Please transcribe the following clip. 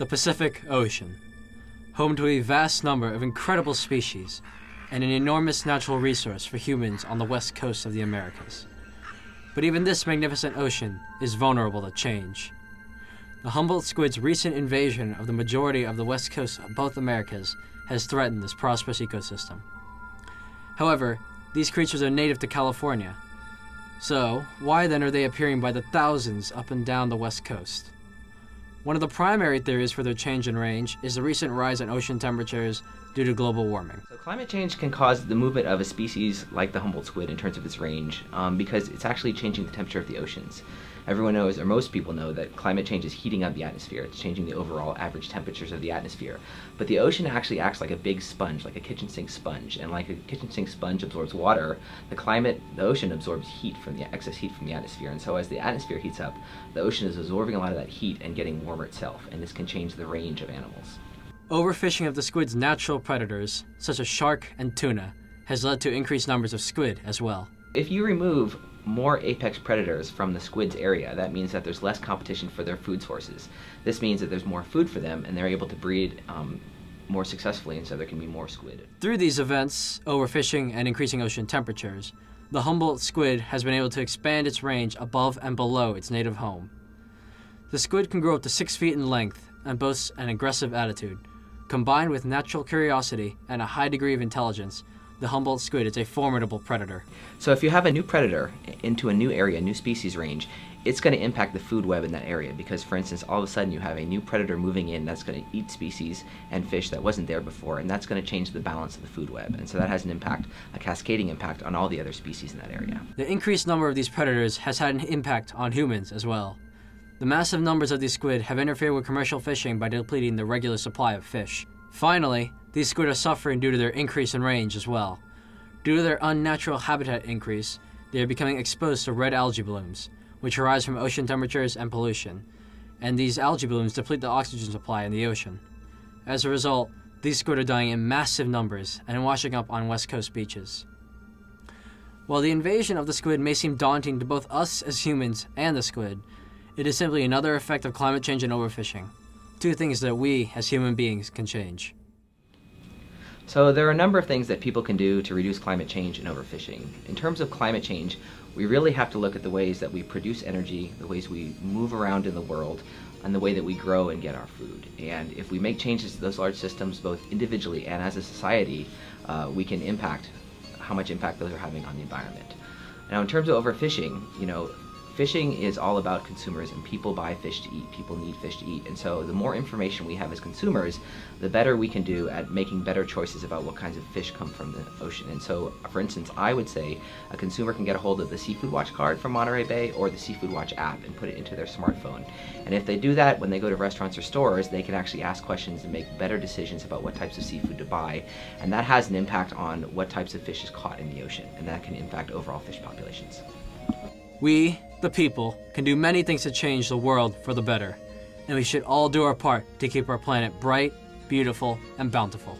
The Pacific Ocean, home to a vast number of incredible species and an enormous natural resource for humans on the west coast of the Americas. But even this magnificent ocean is vulnerable to change. The Humboldt squid's recent invasion of the majority of the west coast of both Americas has threatened this prosperous ecosystem. However, these creatures are native to California. So, why then are they appearing by the thousands up and down the west coast? One of the primary theories for their change in range is the recent rise in ocean temperatures due to global warming. So climate change can cause the movement of a species like the Humboldt squid in terms of its range because it's actually changing the temperature of the oceans. Everyone knows, or most people know, that climate change is heating up the atmosphere. It's changing the overall average temperatures of the atmosphere. But the ocean actually acts like a big sponge, like a kitchen sink sponge. And like a kitchen sink sponge absorbs water, the ocean absorbs heat from the excess heat from the atmosphere. And so as the atmosphere heats up, the ocean is absorbing a lot of that heat and getting warmer itself. And this can change the range of animals. Overfishing of the squid's natural predators, such as shark and tuna, has led to increased numbers of squid as well. If you remove more apex predators from the squid's area, that means that there's less competition for their food sources. This means that there's more food for them and they're able to breed more successfully, and so there can be more squid. Through these events, overfishing and increasing ocean temperatures, the Humboldt squid has been able to expand its range above and below its native home. The squid can grow up to 6 feet in length and boasts an aggressive attitude. Combined with natural curiosity and a high degree of intelligence, the Humboldt squid is a formidable predator. So if you have a new predator into a new area, a new species range, it's going to impact the food web in that area because, for instance, all of a sudden you have a new predator moving in that's going to eat species and fish that wasn't there before, and that's going to change the balance of the food web. And so that has an impact, a cascading impact, on all the other species in that area. The increased number of these predators has had an impact on humans as well. The massive numbers of these squid have interfered with commercial fishing by depleting the regular supply of fish. Finally, these squid are suffering due to their increase in range as well. Due to their unnatural habitat increase, they are becoming exposed to red algae blooms, which arise from ocean temperatures and pollution, and these algae blooms deplete the oxygen supply in the ocean. As a result, these squid are dying in massive numbers and washing up on West Coast beaches. While the invasion of the squid may seem daunting to both us as humans and the squid, it is simply another effect of climate change and overfishing. Two things that we, as human beings, can change. So there are a number of things that people can do to reduce climate change and overfishing. In terms of climate change, we really have to look at the ways that we produce energy, the ways we move around in the world, and the way that we grow and get our food. And if we make changes to those large systems, both individually and as a society, we can impact how much impact those are having on the environment. Now in terms of overfishing, you know, fishing is all about consumerism. People buy fish to eat, people need fish to eat, and so the more information we have as consumers, the better we can do at making better choices about what kinds of fish come from the ocean. And so, for instance, I would say a consumer can get a hold of the Seafood Watch card from Monterey Bay or the Seafood Watch app and put it into their smartphone. And if they do that, when they go to restaurants or stores, they can actually ask questions and make better decisions about what types of seafood to buy, and that has an impact on what types of fish is caught in the ocean, and that can impact overall fish populations. We, the people, can do many things to change the world for the better, and we should all do our part to keep our planet bright, beautiful, and bountiful.